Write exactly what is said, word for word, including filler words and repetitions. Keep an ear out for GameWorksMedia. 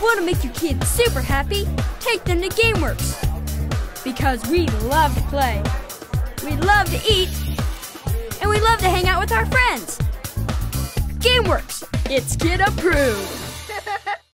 Want to make your kids super happy? Take them to GameWorks. Because we love to play, we love to eat, and we love to hang out with our friends. GameWorks, it's kid approved.